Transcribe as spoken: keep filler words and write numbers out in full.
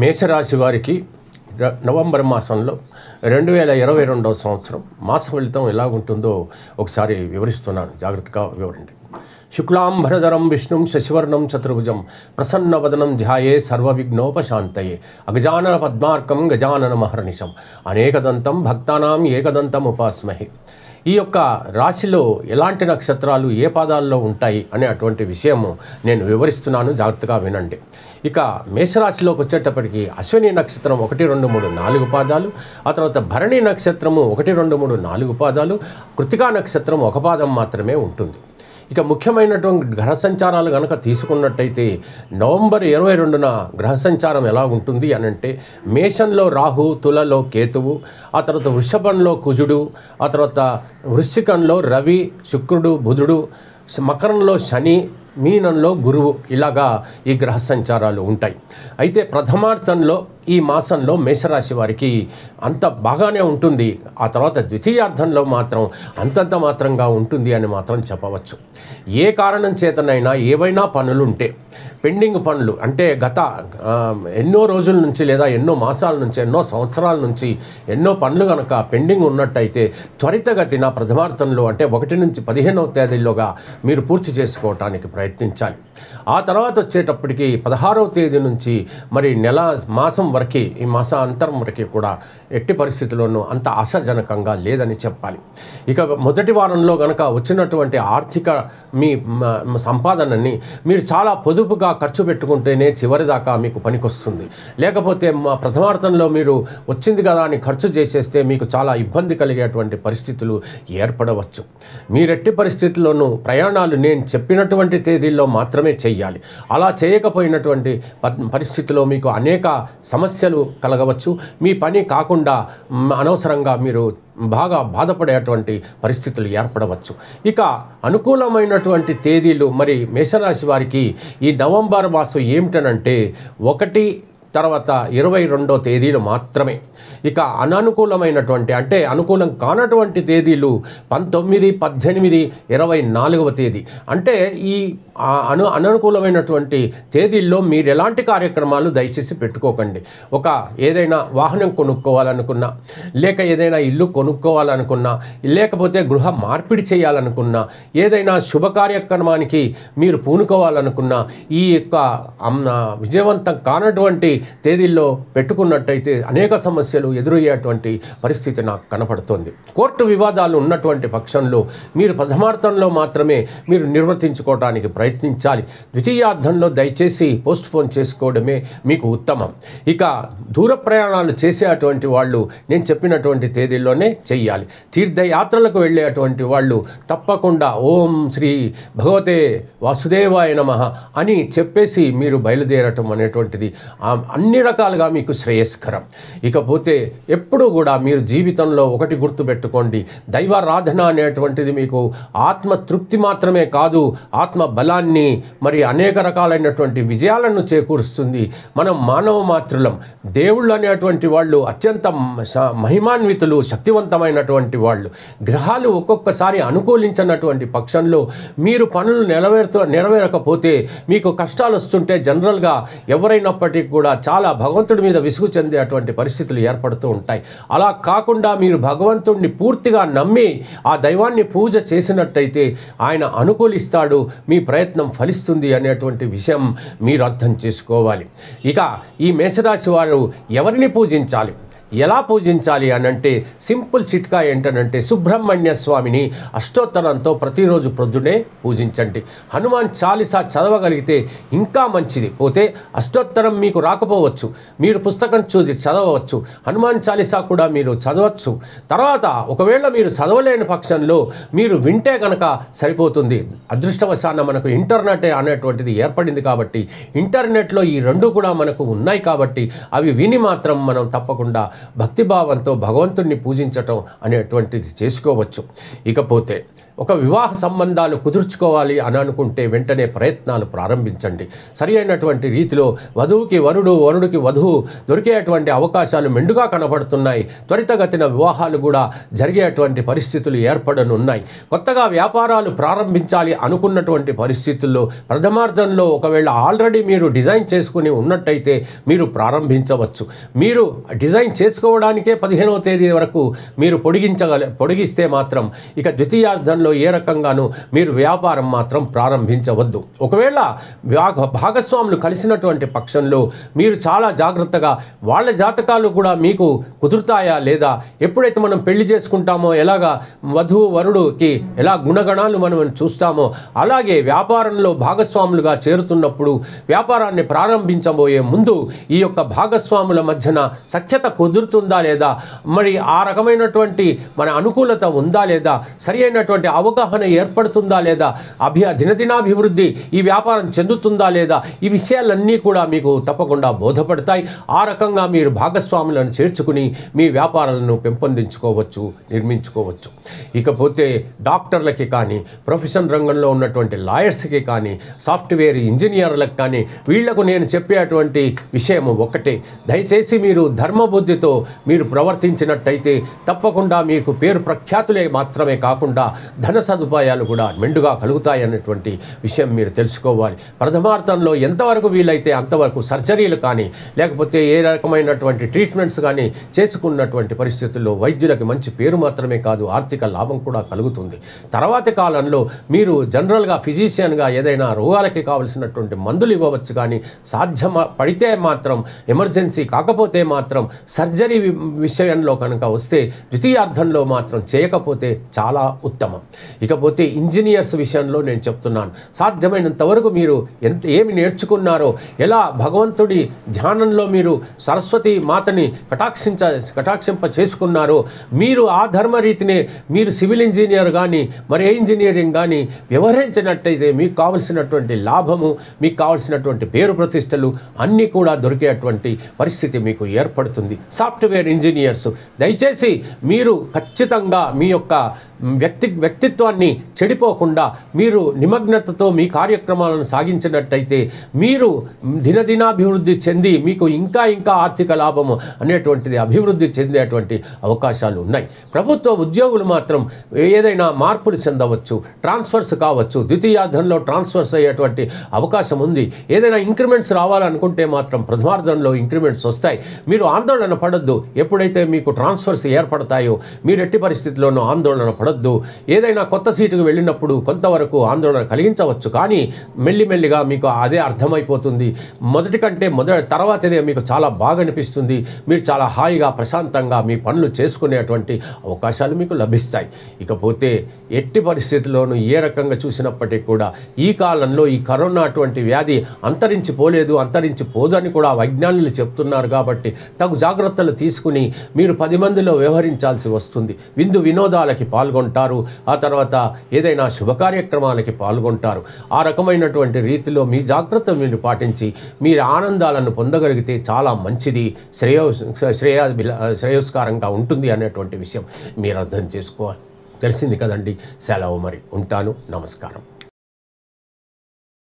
మేషరాశి వారికి నవంబర్ మాసంలో రెండు వేల ఇరవై రెండవ సంవత్సరం మాస ఫలితం ఎలా ఉంటుందో ఒకసారి వివరిస్తున్నాను, జాగ్రత్తగా వివరండి. శుక్లాంబరధరం విష్ణుం శశివర్ణం చతుర్భుజం ప్రసన్నవదనం ధ్యాయే సర్వవిఘ్నోపశాంతయే అగజానన పద్మార్కం గజానన మహర్నిశం అనేకదంతం భక్తానాం ఏకదంతం ఉపాస్మహే. ఈ యొక్క రాశిలో ఎలాంటి నక్షత్రాలు ఏ పాదాల్లో ఉంటాయి అనే అటువంటి విషయము నేను వివరిస్తున్నాను, జాగ్రత్తగా వినండి. ఇక మేషరాశిలోకి వచ్చేటప్పటికి అశ్విని నక్షత్రం ఒకటి రెండు మూడు నాలుగు పాదాలు, ఆ తర్వాత భరణి నక్షత్రము ఒకటి రెండు మూడు నాలుగు పాదాలు, కృత్తికా నక్షత్రం ఒక పాదం మాత్రమే ఉంటుంది. ఇక ముఖ్యమైనటువంటి గ్రహ సంచారాలు కనుక తీసుకున్నట్టయితే నవంబర్ ఇరవై రెండున గ్రహ సంచారం ఎలా ఉంటుంది అని అంటే మేషంలో రాహు, తులలో కేతువు, ఆ తర్వాత వృషభంలో కుజుడు, ఆ తర్వాత వృశ్చికంలో రవి, శుక్రుడు, బుధుడు, మకరంలో శని, మీనంలో గురువు, ఇలాగా ఈ గ్రహ సంచారాలు ఉంటాయి. అయితే ప్రథమార్థంలో ఈ మాసంలో మేషరాశి వారికి అంత బాగానే ఉంటుంది, ఆ తర్వాత ద్వితీయార్థంలో మాత్రం అంతంత మాత్రంగా ఉంటుంది అని మాత్రం చెప్పవచ్చు. ఏ కారణం చేతనైనా ఏవైనా పనులుంటే పెండింగ్ పనులు అంటే గత ఎన్నో రోజుల నుంచి లేదా ఎన్నో మాసాల నుంచి ఎన్నో సంవత్సరాల నుంచి ఎన్నో పనులు కనుక పెండింగ్ ఉన్నట్టయితే త్వరితగతిన ప్రథమార్థంలో అంటే ఒకటి నుంచి పదిహేనవ తేదీలోగా మీరు పూర్తి చేసుకోవటానికి ప్రయత్నించాలి. ఆ తర్వాత వచ్చేటప్పటికి పదహారవ తేదీ నుంచి మరి నెల మాసం వరకు, ఈ మాస అంతరం వరకు కూడా ఎట్టి పరిస్థితుల్లోనూ అంత ఆశాజనకంగా లేదని చెప్పాలి. ఇక మొదటి వారంలో కనుక వచ్చినటువంటి ఆర్థిక మీ సంపాదనని మీరు చాలా పొదుపుగా ఖర్చు పెట్టుకుంటేనే చివరిదాకా మీకు పనికొస్తుంది. లేకపోతే మా ప్రథమార్థంలో మీరు వచ్చింది కదా అని ఖర్చు చేసేస్తే మీకు చాలా ఇబ్బంది కలిగేటువంటి పరిస్థితులు ఏర్పడవచ్చు. మీరెట్టి పరిస్థితుల్లోనూ ప్రయాణాలు నేను చెప్పినటువంటి తేదీల్లో మాత్రమే చేయాలి. అలా చేయకపోయినటువంటి పరిస్థితిలో మీకు అనేక సమస్యలు కలగవచ్చు. మీ పని కాకుండా అనవసరంగా మీరు బాగా బాధపడేటువంటి పరిస్థితులు ఏర్పడవచ్చు. ఇక అనుకూలమైనటువంటి తేదీలు మరి మేషరాశి వారికి ఈ నవంబర్ మాసం ఏమిటనంటే ఒకటి తర్వాత ఇరవై రెండో తేదీలు మాత్రమే. ఇక అననుకూలమైనటువంటి అంటే అనుకూలం కానటువంటి తేదీలు పంతొమ్మిది, పద్దెనిమిది, ఇరవై నాలుగవ తేదీ. అంటే ఈ అను అననుకూలమైనటువంటి తేదీల్లో మీరు ఎలాంటి కార్యక్రమాలు దయచేసి పెట్టుకోకండి. ఒక ఏదైనా వాహనం కొనుక్కోవాలనుకున్నా, లేక ఏదైనా ఇల్లు కొనుక్కోవాలనుకున్నా, లేకపోతే గృహ మార్పిడి చేయాలనుకున్నా, ఏదైనా శుభ కార్యక్రమానికి మీరు పూనుకోవాలనుకున్నా ఈ యొక్క విజయవంతం కానటువంటి తేదీల్లో పెట్టుకున్నట్టయితే అనేక సమస్యలు ఎదురయ్యేటువంటి పరిస్థితి నాకు కనపడుతుంది. కోర్టు వివాదాలు ఉన్నటువంటి పక్షంలో మీరు ప్రథమార్థంలో మాత్రమే మీరు నిర్వర్తించుకోవడానికి ప్రయత్నించాలి. ద్వితీయార్థంలో దయచేసి పోస్ట్ పోన్ చేసుకోవడమే మీకు ఉత్తమం. ఇక దూర ప్రయాణాలు చేసేటువంటి వాళ్ళు నేను చెప్పినటువంటి తేదీల్లోనే చేయాలి. తీర్థయాత్రలకు వెళ్ళేటువంటి వాళ్ళు తప్పకుండా ఓం శ్రీ భగవతే వాసుదేవాయ నమః అని చెప్పేసి మీరు బయలుదేరటం అనేటువంటిది అన్ని రకాలుగా మీకు శ్రేయస్కరం. ఇకపోతే ఎప్పుడూ కూడా మీరు జీవితంలో ఒకటి గుర్తుపెట్టుకోండి, దైవారాధన అనేటువంటిది మీకు ఆత్మ తృప్తి మాత్రమే కాదు, ఆత్మ బలాన్ని మరి అనేక రకాలైనటువంటి విజయాలను చేకూరుస్తుంది. మనం మానవ మాతృలం, దేవుళ్ళు అనేటువంటి వాళ్ళు అత్యంత మహిమాన్వితులు, శక్తివంతమైనటువంటి వాళ్ళు. గ్రహాలు ఒక్కొక్కసారి అనుకూలించినటువంటి పక్షంలో మీరు పనులు నెరవేరుతూ నెరవేరకపోతే మీకు కష్టాలు వస్తుంటే జనరల్గా ఎవరైనప్పటికీ కూడా చాలా భగవంతుడి మీద విసుగు చెందేటువంటి పరిస్థితులు ఏర్పడుతూ ఉంటాయి. అలా కాకుండా మీరు భగవంతుడిని పూర్తిగా నమ్మి ఆ దైవాన్ని పూజ చేసినట్టయితే ఆయన అనుకూలిస్తాడు, మీ ప్రయత్నం ఫలిస్తుంది అనేటువంటి విషయం మీరు అర్థం చేసుకోవాలి. ఇక ఈ మేషరాశి వారు ఎవరిని పూజించాలి, ఎలా పూజించాలి అనంటే సింపుల్ చిట్కా ఏంటనంటే సుబ్రహ్మణ్య స్వామిని అష్టోత్తరంతో ప్రతిరోజు ప్రొద్దునే పూజించండి. హనుమాన్ చాలీసా చదవగలిగితే ఇంకా మంచిది. పోతే అష్టోత్తరం మీకు రాకపోవచ్చు, మీరు పుస్తకం చూసి చదవవచ్చు, హనుమాన్ చాలీసా కూడా మీరు చదవచ్చు. తర్వాత ఒకవేళ మీరు చదవలేని పక్షంలో మీరు వింటే కనుక సరిపోతుంది. అదృష్టవశాన మనకు ఇంటర్నెట్ అనేటువంటిది ఏర్పడింది కాబట్టి ఇంటర్నెట్లో ఈ రెండు కూడా మనకు ఉన్నాయి కాబట్టి అవి విని మాత్రం మనం తప్పకుండా భక్తిభావంతో భగవంతుణ్ణి పూజించటం అనేటువంటిది చేసుకోవచ్చు. ఇకపోతే ఒక వివాహ సంబంధాలు కుదుర్చుకోవాలి అని అనుకుంటే వెంటనే ప్రయత్నాలు ప్రారంభించండి. సరి అయినటువంటి రీతిలో వధువుకి వరుడు, వరుడికి వధువు దొరికేటువంటి అవకాశాలు మెండుగా కనబడుతున్నాయి. త్వరితగతిన వివాహాలు కూడా జరిగేటువంటి పరిస్థితులు ఏర్పడనున్నాయి. కొత్తగా వ్యాపారాలు ప్రారంభించాలి అనుకున్నటువంటి పరిస్థితుల్లో ప్రథమార్థంలో ఒకవేళ ఆల్రెడీ మీరు డిజైన్ చేసుకుని ఉన్నట్టయితే మీరు ప్రారంభించవచ్చు. మీరు డిజైన్ చేసుకోవడానికే పదిహేనవ తేదీ వరకు మీరు పొడిగించగల పొడిగిస్తే మాత్రం ఇక ద్వితీయార్థంలో ఏ రకంగానూ మీరు వ్యాపారం మాత్రం ప్రారంభించవద్దు. ఒకవేళ భాగస్వాములు కలిసినటువంటి పక్షంలో మీరు చాలా జాగ్రత్తగా వాళ్ళ జాతకాలు కూడా మీకు కుదురుతాయా లేదా, ఎప్పుడైతే మనం పెళ్లి చేసుకుంటామో ఎలాగా వధువు వరుడుకి ఎలా గుణగణాలు మనం చూస్తామో అలాగే వ్యాపారంలో భాగస్వాములుగా చేరుతున్నప్పుడు వ్యాపారాన్ని ప్రారంభించబోయే ముందు ఈ యొక్క భాగస్వాముల మధ్యన సఖ్యత కుదురుతుందా లేదా, మరి ఆ రకమైనటువంటి మన అనుకూలత ఉందా లేదా, సరి అయినటువంటి అవగాహన ఏర్పడుతుందా లేదా, అభి దినదినాభివృద్ధి ఈ వ్యాపారం చెందుతుందా లేదా, ఈ విషయాలన్నీ కూడా మీకు తప్పకుండా బోధపడతాయి. ఆ రకంగా మీరు భాగస్వాములను చేర్చుకుని మీ వ్యాపారాలను పెంపొందించుకోవచ్చు, నిర్మించుకోవచ్చు. ఇకపోతే డాక్టర్లకి కానీ, ప్రొఫెషన్ రంగంలో ఉన్నటువంటి లాయర్స్కి కానీ, సాఫ్ట్వేర్ ఇంజనీర్లకు కానీ వీళ్లకు నేను చెప్పేటువంటి విషయం ఒకటే, దయచేసి మీరు ధర్మబుద్ధితో మీరు ప్రవర్తించినట్టయితే తప్పకుండా మీకు పేరు ప్రఖ్యాతులే మాత్రమే కాకుండా ధన సదుపాయాలు కూడా మెండుగా కలుగుతాయి అనేటువంటి విషయం మీరు తెలుసుకోవాలి. ప్రథమార్థంలో ఎంతవరకు వీలైతే అంతవరకు సర్జరీలు కానీ లేకపోతే ఏ రకమైనటువంటి ట్రీట్మెంట్స్ కానీ చేసుకున్నటువంటి పరిస్థితుల్లో వైద్యులకి మంచి పేరు మాత్రమే కాదు ఆర్థిక లాభం కూడా కలుగుతుంది. తర్వాతి కాలంలో మీరు జనరల్గా ఫిజిషియన్గా ఏదైనా రోగాలకి కావలసినటువంటి మందులు ఇవ్వవచ్చు. కానీ సాధ్యం పడితే మాత్రం ఎమర్జెన్సీ కాకపోతే మాత్రం సర్జరీ విషయంలో కనుక వస్తే ద్వితీయార్థంలో మాత్రం చేయకపోతే చాలా ఉత్తమం. ఇకపోతే ఇంజనీర్స్ విషయంలో నేను చెప్తున్నాను, సాధ్యమైనంత వరకు మీరు ఎంత ఏమి నేర్చుకున్నారో, ఎలా భగవంతుడి ధ్యానంలో మీరు సరస్వతి మాతని కటాక్షించ కటాక్షింప చేసుకున్నారో మీరు ఆ ధర్మరీతినే మీరు సివిల్ ఇంజనీర్ కానీ మరి ఏ ఇంజనీరింగ్ కానీ వ్యవహరించినట్టయితే మీకు కావలసినటువంటి లాభము, మీకు కావలసినటువంటి పేరు ప్రతిష్టలు అన్నీ కూడా దొరికేటువంటి పరిస్థితి మీకు ఏర్పడుతుంది. సాఫ్ట్వేర్ ఇంజనీర్స్ దయచేసి మీరు ఖచ్చితంగా మీ యొక్క వ్యక్తి వ్యక్తిత్వాన్ని చెడిపోకుండా మీరు నిమగ్నతతో మీ కార్యక్రమాలను సాగించినట్టయితే మీరు దినదినాభివృద్ధి చెంది మీకు ఇంకా ఇంకా ఆర్థిక లాభము అనేటువంటిది అభివృద్ధి చెందేటువంటి అవకాశాలు ఉన్నాయి. ప్రభుత్వ ఉద్యోగులు మాత్రం ఏదైనా మార్పులు చెందవచ్చు, ట్రాన్స్ఫర్స్ కావచ్చు, ద్వితీయార్థంలో ట్రాన్స్ఫర్స్ అయ్యేటువంటి అవకాశం ఉంది. ఏదైనా ఇంక్రిమెంట్స్ రావాలనుకుంటే మాత్రం ప్రథమార్థంలో ఇంక్రిమెంట్స్ వస్తాయి. మీరు ఆందోళన పడద్దు. ఎప్పుడైతే మీకు ట్రాన్స్ఫర్స్ ఏర్పడతాయో మీరు ఎట్టి పరిస్థితుల్లోనూ ఆందోళన పడద్దు. ఏదైనా కొత్త సీటుకు వెళ్ళినప్పుడు కొంతవరకు ఆందోళన కలిగించవచ్చు. కానీ మెల్లిమెల్లిగా మీకు అదే అర్థమైపోతుంది. మొదటి కంటే మొదటి తర్వాతదే మీకు చాలా బాగా అనిపిస్తుంది. మీరు చాలా హాయిగా ప్రశాంతంగా మీ పనులు చేసుకునేటువంటి అవకాశాలు మీకు లభిస్తాయి. ఇకపోతే ఎట్టి పరిస్థితుల్లోనూ ఏ రకంగా చూసినప్పటికీ కూడా ఈ కాలంలో ఈ కరోనా అటువంటి వ్యాధి అంతరించిపోలేదు, అంతరించిపోదని కూడా వైజ్ఞానికులు చెప్తున్నారు. కాబట్టి తగు జాగ్రత్తలు తీసుకుని మీరు పది మందిలో వ్యవహరించాల్సి వస్తుంది. విందు వినోదాలకి పాల్గొంటారు, ఆ తర్వాత ఏదైనా శుభకార్యక్రమాలకి పాల్గొంటారు. ఆ రకమైనటువంటి రీతిలో మీ జాగ్రత్త మీరు పాటించి మీరు ఆనందాలను పొందగలిగితే చాలా మంచిది, శ్రేయో శ్రేయా శ్రేయోస్కారంగా ఉంటుంది అనేటువంటి విషయం మీరు అర్థం చేసుకోవాలి. తెలిసింది కదండి. సెలవు మరి, ఉంటాను. నమస్కారం.